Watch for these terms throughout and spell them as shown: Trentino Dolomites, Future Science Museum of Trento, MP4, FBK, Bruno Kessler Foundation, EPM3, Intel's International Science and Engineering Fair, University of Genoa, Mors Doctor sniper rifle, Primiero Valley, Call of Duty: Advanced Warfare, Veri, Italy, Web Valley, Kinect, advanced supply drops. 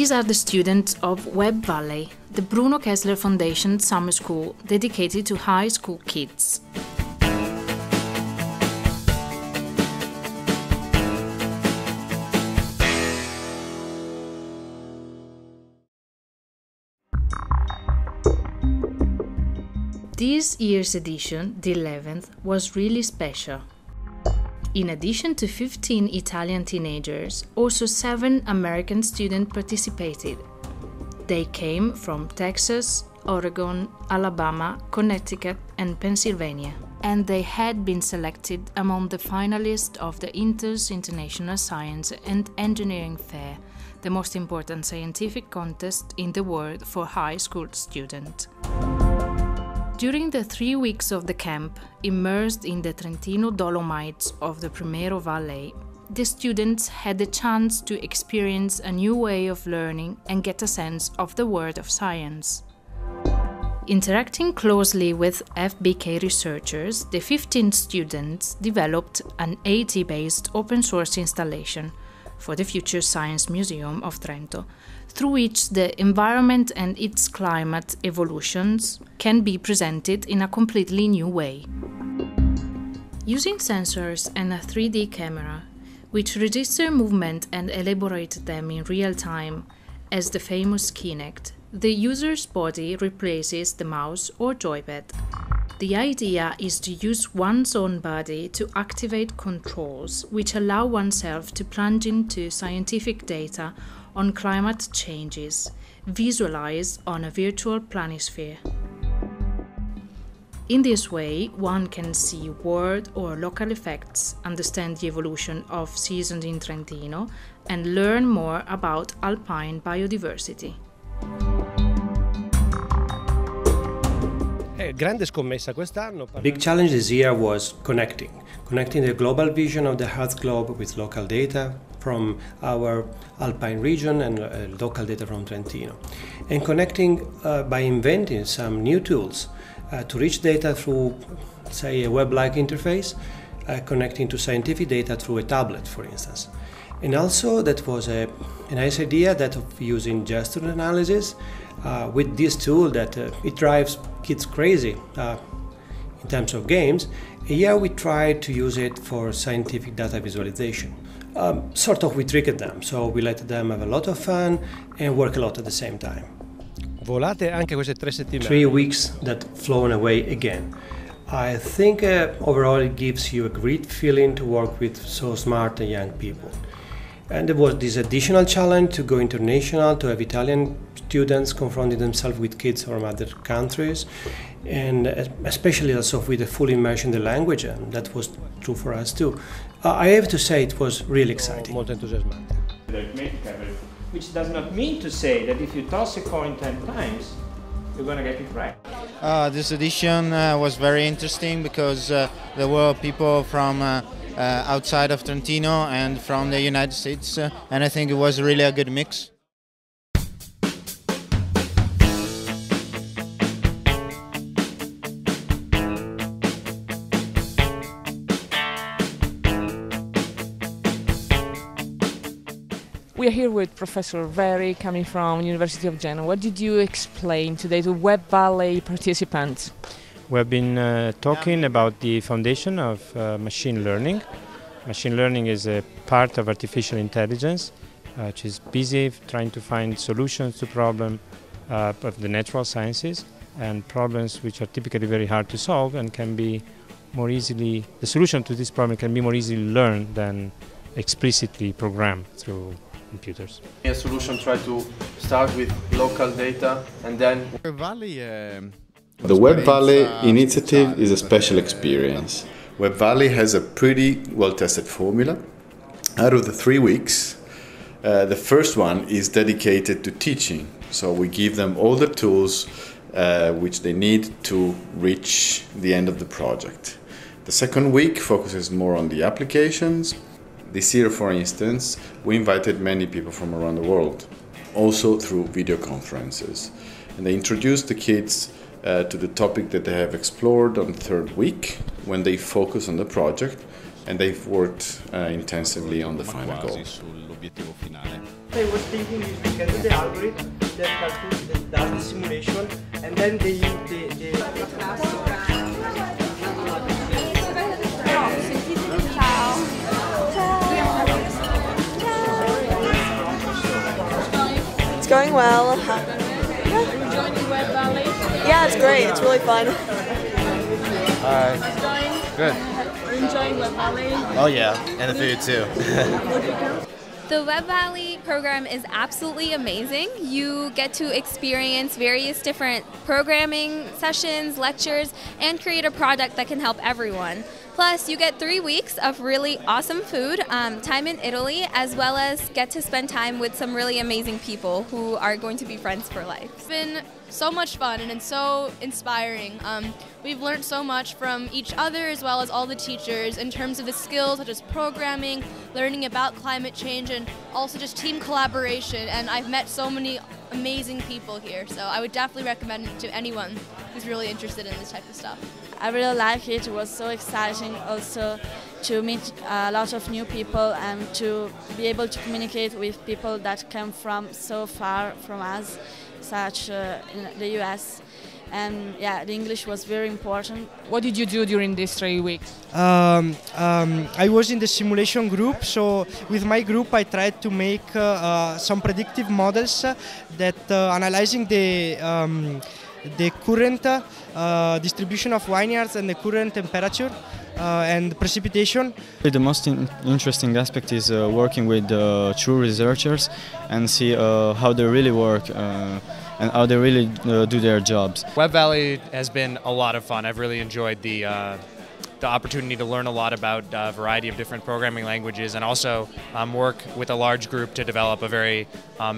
These are the students of Web Valley, the Bruno Kessler Foundation summer school dedicated to high school kids. This year's edition, the 11th, was really special. In addition to 15 Italian teenagers, also 7 American students participated. They came from Texas, Oregon, Alabama, Connecticut and Pennsylvania, and they had been selected among the finalists of the Intel's International Science and Engineering Fair, the most important scientific contest in the world for high school students. During the 3 weeks of the camp, immersed in the Trentino Dolomites of the Primiero Valley, the students had the chance to experience a new way of learning and get a sense of the world of science. Interacting closely with FBK researchers, the 15 students developed an AT-based open-source installation for the Future Science Museum of Trento, through which the environment and its climate evolutions can be presented in a completely new way. Using sensors and a 3D camera, which register movement and elaborate them in real time, as the famous Kinect, the user's body replaces the mouse or joypad. The idea is to use one's own body to activate controls which allow oneself to plunge into scientific data on climate changes, visualized on a virtual planisphere. In this way, one can see world or local effects, understand the evolution of seasons in Trentino, and learn more about alpine biodiversity. Big challenge this year was connecting the global vision of the Earth globe with local data from our Alpine region and local data from Trentino, and connecting by inventing some new tools to reach data through, say, a web-like interface, connecting to scientific data through a tablet, for instance. And also that was a nice idea, that of using gesture analysis with this tool that it drives kids crazy in terms of games. Here we tried to use it for scientific data visualization. We tricked them, so we let them have a lot of fun and work a lot at the same time. 3 weeks that flown away again. I think overall it gives you a great feeling to work with so smart and young people. And there was this additional challenge to go international, to have Italian students confronting themselves with kids from other countries, and especially also with a full immersion in the language, and that was true for us too. I have to say it was really exciting. Which does not mean to say that if you toss a coin 10 times, you're going to get it right. This edition was very interesting because there were people from outside of Trentino and from the United States, and I think it was really a good mix. We are here with Professor Veri, coming from University of Genoa. What did you explain today to Web Valley participants? We have been talking about the foundation of machine learning. Machine learning is a part of artificial intelligence, which is busy trying to find solutions to problems of the natural sciences, and problems which are typically very hard to solve and can be more easily, the solution to this problem can be more easily learned than explicitly programmed through computers. A solution tries to start with local data and then... The Web Valley initiative is a special experience. Web Valley has a pretty well-tested formula. Out of the 3 weeks, the first one is dedicated to teaching. So we give them all the tools which they need to reach the end of the project. The second week focuses more on the applications. This year, for instance, we invited many people from around the world, also through video conferences. And they introduced the kids to the topic that they have explored on the third week, when they focus on the project and they've worked intensively on the final goal. I was thinking is we can do the algorithm that does the simulation, and then It's going well. We're joining Web Valley. Yeah, it's great. It's really fun. Hi. How's it going? Good. We're enjoying Web Valley. Oh yeah, and the food too. The Web Valley program is absolutely amazing. You get to experience various different programming sessions, lectures, and create a product that can help everyone. Plus, you get 3 weeks of really awesome food, time in Italy, as well as get to spend time with some really amazing people who are going to be friends for life. It's been so much fun and it's so inspiring. We've learned so much from each other as well as all the teachers in terms of the skills such as programming, learning about climate change, and also just team collaboration. And I've met so many amazing people here, so I would definitely recommend it to anyone who's really interested in this type of stuff. I really like it. It was so exciting also to meet a lot of new people and to be able to communicate with people that come from so far from us, such in the US. And yeah, the English was very important. What did you do during these 3 weeks? I was in the simulation group, so with my group I tried to make some predictive models that analyzing the current distribution of vineyards and the current temperature and precipitation. The most interesting aspect is working with true researchers and see how they really work and how they really do their jobs. Web Valley has been a lot of fun. I've really enjoyed the opportunity to learn a lot about a variety of different programming languages, and also work with a large group to develop a very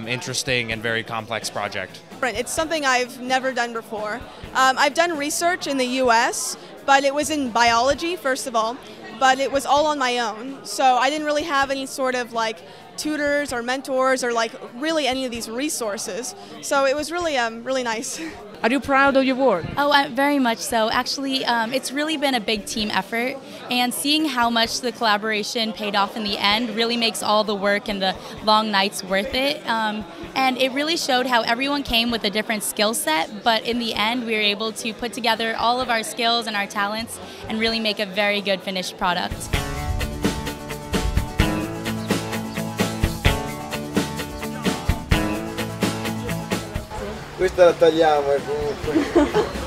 interesting and very complex project. It's something I've never done before. I've done research in the US, but it was in biology, first of all, but it was all on my own. So I didn't really have any sort of like tutors or mentors or like really any of these resources. So it was really, really nice. Are you proud of your work? Oh, very much so. Actually, it's really been a big team effort, and seeing how much the collaboration paid off in the end really makes all the work and the long nights worth it. And it really showed how everyone came with a different skill set, but in the end we were able to put together all of our skills and our talents and really make a very good finished product. Questa la tagliamo comunque.